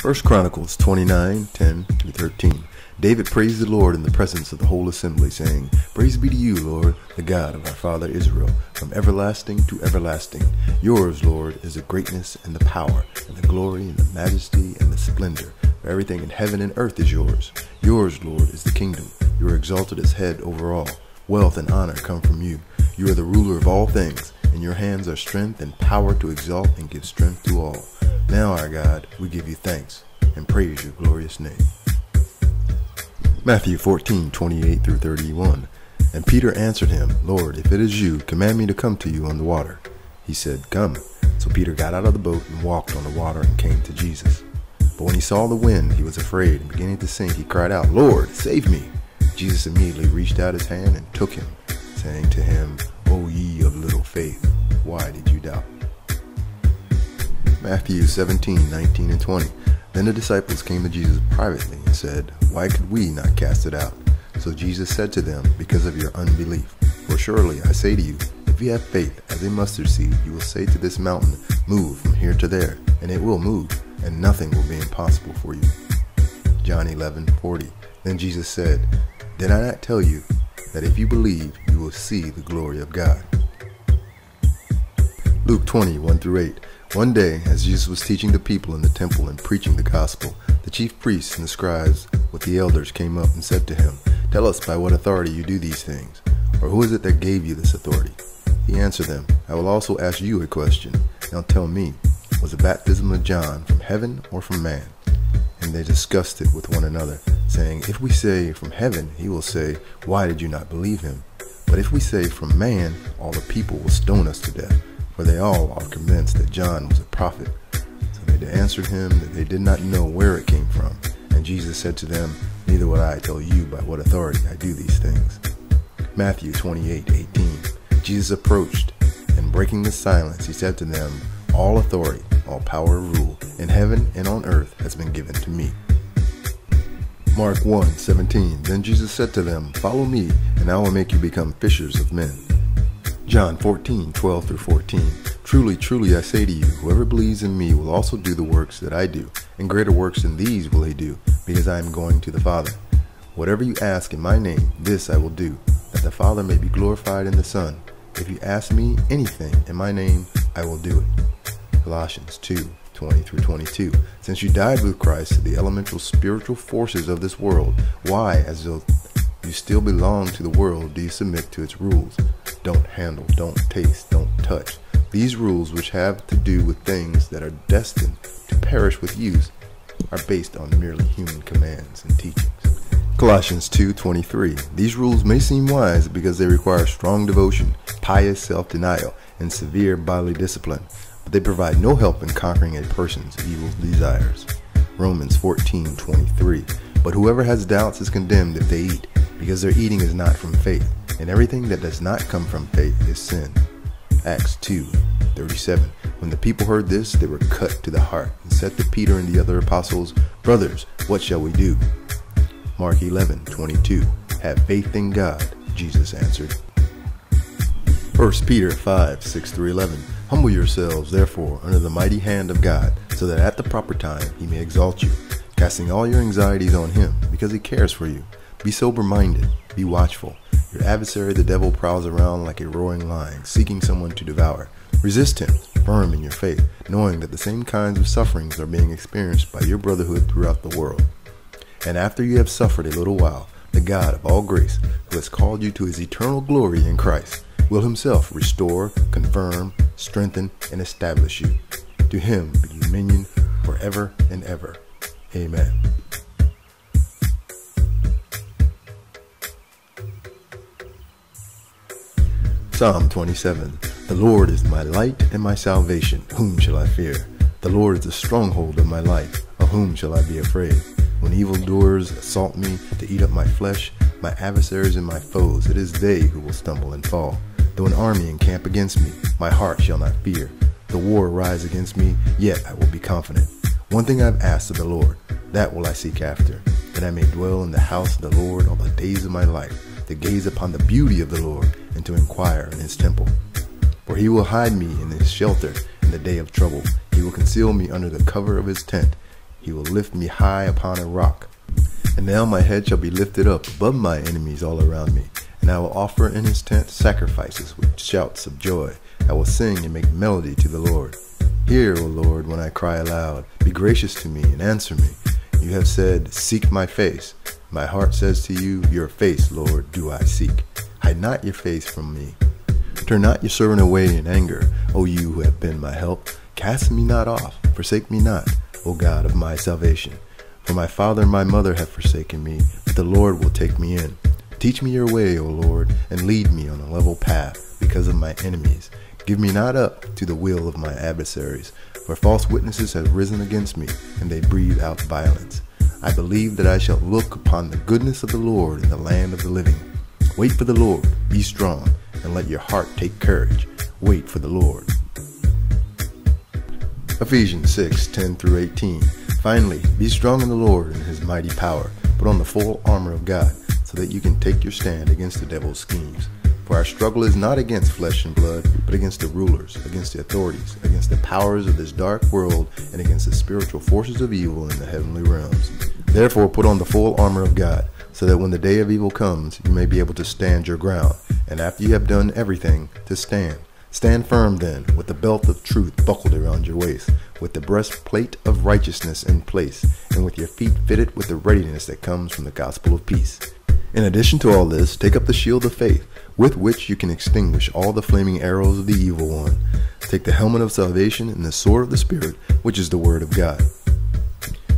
First Chronicles 29:10-13. David praised the Lord in the presence of the whole assembly, saying, "Praise be to you, Lord, the God of our father Israel, from everlasting to everlasting. Yours, Lord, is the greatness and the power and the glory and the majesty and the splendor. For everything in heaven and earth is yours. Yours, Lord, is the kingdom. You are exalted as head over all. Wealth and honor come from you. You are the ruler of all things. In your hands are strength and power to exalt and give strength to all. Now, our God, we give you thanks and praise your glorious name." Matthew 14:28-31. And Peter answered him, "Lord, if it is you, command me to come to you on the water." He said, "Come." So Peter got out of the boat and walked on the water and came to Jesus. But when he saw the wind, he was afraid, and beginning to sink, he cried out, "Lord, save me." Jesus immediately reached out his hand and took him, saying to him, "O ye of little faith, why did you doubt?" Matthew 17:19-20. Then the disciples came to Jesus privately and said, "Why could we not cast it out?" So Jesus said to them, "Because of your unbelief. For surely I say to you, if you have faith as a mustard seed, you will say to this mountain, 'Move from here to there,' and it will move, and nothing will be impossible for you." John 11:40. Then Jesus said, "Did I not tell you that if you believe, you will see the glory of God?" Luke 20:1-8. One day, as Jesus was teaching the people in the temple and preaching the gospel, the chief priests and the scribes with the elders came up and said to him, "Tell us by what authority you do these things, or who is it that gave you this authority?" He answered them, "I will also ask you a question. Now tell me, was the baptism of John from heaven or from man?" And they discussed it with one another, saying, "If we say from heaven, he will say, 'Why did you not believe him?' But if we say from man, all the people will stone us to death, for they all are convinced that John was a prophet." So they answered him that they did not know where it came from. And Jesus said to them, "Neither would I tell you by what authority I do these things." Matthew 28:18. Jesus approached, and breaking the silence, he said to them, "All authority, all power and rule, in heaven and on earth has been given to me." Mark 1:17. Then Jesus said to them, "Follow me, and I will make you become fishers of men." John 14:12-14. "Truly, truly, I say to you, whoever believes in me will also do the works that I do, and greater works than these will he do, because I am going to the Father. Whatever you ask in my name, this I will do, that the Father may be glorified in the Son. If you ask me anything in my name, I will do it." Colossians 2:20-22. "Since you died with Christ to the elemental spiritual forces of this world, why, as though you still belong to the world, do you submit to its rules? Don't handle, don't taste, don't touch. These rules, which have to do with things that are destined to perish with use, are based on merely human commands and teachings." Colossians 2:23. "These rules may seem wise because they require strong devotion, pious self-denial, and severe bodily discipline. They provide no help in conquering a person's evil desires." Romans 14:23. "But whoever has doubts is condemned if they eat, because their eating is not from faith, and everything that does not come from faith is sin." Acts 2:37. "When the people heard this, they were cut to the heart, and said to Peter and the other apostles, 'Brothers, what shall we do?'" Mark 11:22. "Have faith in God," Jesus answered. 1 Peter 5:6-11. "Humble yourselves, therefore, under the mighty hand of God, so that at the proper time he may exalt you, casting all your anxieties on him, because he cares for you. Be sober-minded, be watchful. Your adversary the devil prowls around like a roaring lion, seeking someone to devour. Resist him, firm in your faith, knowing that the same kinds of sufferings are being experienced by your brotherhood throughout the world. And after you have suffered a little while, the God of all grace, who has called you to his eternal glory in Christ, will himself restore, confirm, strengthen, and establish you. To him be dominion forever and ever. Amen." Psalm 27. "The Lord is my light and my salvation. Whom shall I fear? The Lord is the stronghold of my life. Of whom shall I be afraid? When evildoers assault me to eat up my flesh, my adversaries and my foes, it is they who will stumble and fall. Though an army encamp against me, my heart shall not fear. The war rise against me, yet I will be confident. One thing I have asked of the Lord, that will I seek after, that I may dwell in the house of the Lord all the days of my life, to gaze upon the beauty of the Lord, and to inquire in his temple. For he will hide me in his shelter in the day of trouble. He will conceal me under the cover of his tent. He will lift me high upon a rock. And now my head shall be lifted up above my enemies all around me. And I will offer in his tent sacrifices with shouts of joy. I will sing and make melody to the Lord. Hear, O Lord, when I cry aloud. Be gracious to me and answer me. You have said, seek my face. My heart says to you, your face, Lord, do I seek. Hide not your face from me. Turn not your servant away in anger, O you who have been my help. Cast me not off, forsake me not, O God of my salvation. For my father and my mother have forsaken me, but the Lord will take me in. Teach me your way, O Lord, and lead me on a level path because of my enemies. Give me not up to the will of my adversaries, for false witnesses have risen against me, and they breathe out violence. I believe that I shall look upon the goodness of the Lord in the land of the living. Wait for the Lord, be strong, and let your heart take courage. Wait for the Lord. Ephesians 6:10-18. Finally, be strong in the Lord and his mighty power. Put on the full armor of God, so that you can take your stand against the devil's schemes. For our struggle is not against flesh and blood, but against the rulers, against the authorities, against the powers of this dark world, and against the spiritual forces of evil in the heavenly realms. Therefore put on the full armor of God, so that when the day of evil comes, you may be able to stand your ground, and after you have done everything, to stand. Stand firm then, with the belt of truth buckled around your waist, with the breastplate of righteousness in place, and with your feet fitted with the readiness that comes from the gospel of peace. In addition to all this, take up the shield of faith, with which you can extinguish all the flaming arrows of the evil one. Take the helmet of salvation and the sword of the Spirit, which is the word of God.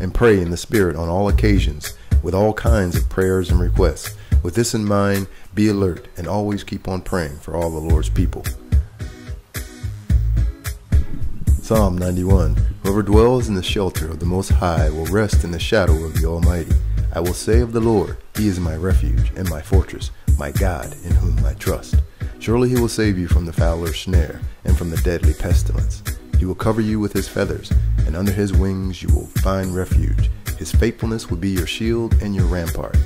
And pray in the Spirit on all occasions, with all kinds of prayers and requests. With this in mind, be alert and always keep on praying for all the Lord's people. Psalm 91. Whoever dwells in the shelter of the Most High will rest in the shadow of the Almighty. I will say of the Lord, he is my refuge and my fortress, my God in whom I trust. Surely he will save you from the fowler's snare and from the deadly pestilence. He will cover you with his feathers, and under his wings you will find refuge. His faithfulness will be your shield and your rampart.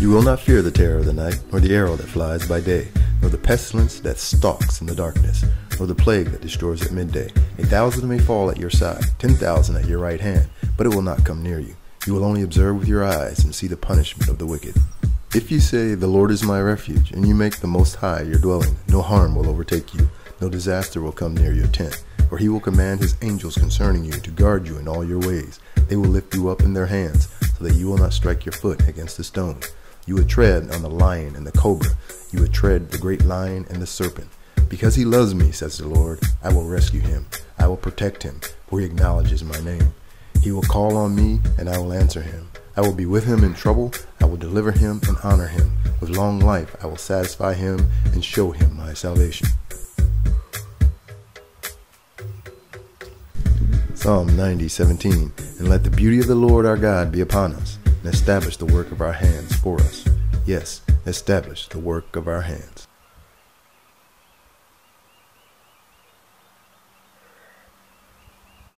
You will not fear the terror of the night, nor the arrow that flies by day, nor the pestilence that stalks in the darkness, nor the plague that destroys at midday. 1,000 may fall at your side, 10,000 at your right hand, but it will not come near you. You will only observe with your eyes and see the punishment of the wicked. If you say, the Lord is my refuge, and you make the Most High your dwelling, no harm will overtake you, no disaster will come near your tent, for he will command his angels concerning you to guard you in all your ways. They will lift you up in their hands, so that you will not strike your foot against a stone. You would tread on the lion and the cobra, you would tread the great lion and the serpent. Because he loves me, says the Lord, I will rescue him, I will protect him, for he acknowledges my name. He will call on me, and I will answer him. I will be with him in trouble. I will deliver him and honor him. With long life, I will satisfy him and show him my salvation. Psalm 90:17. And let the beauty of the Lord our God be upon us, and establish the work of our hands for us. Yes, establish the work of our hands.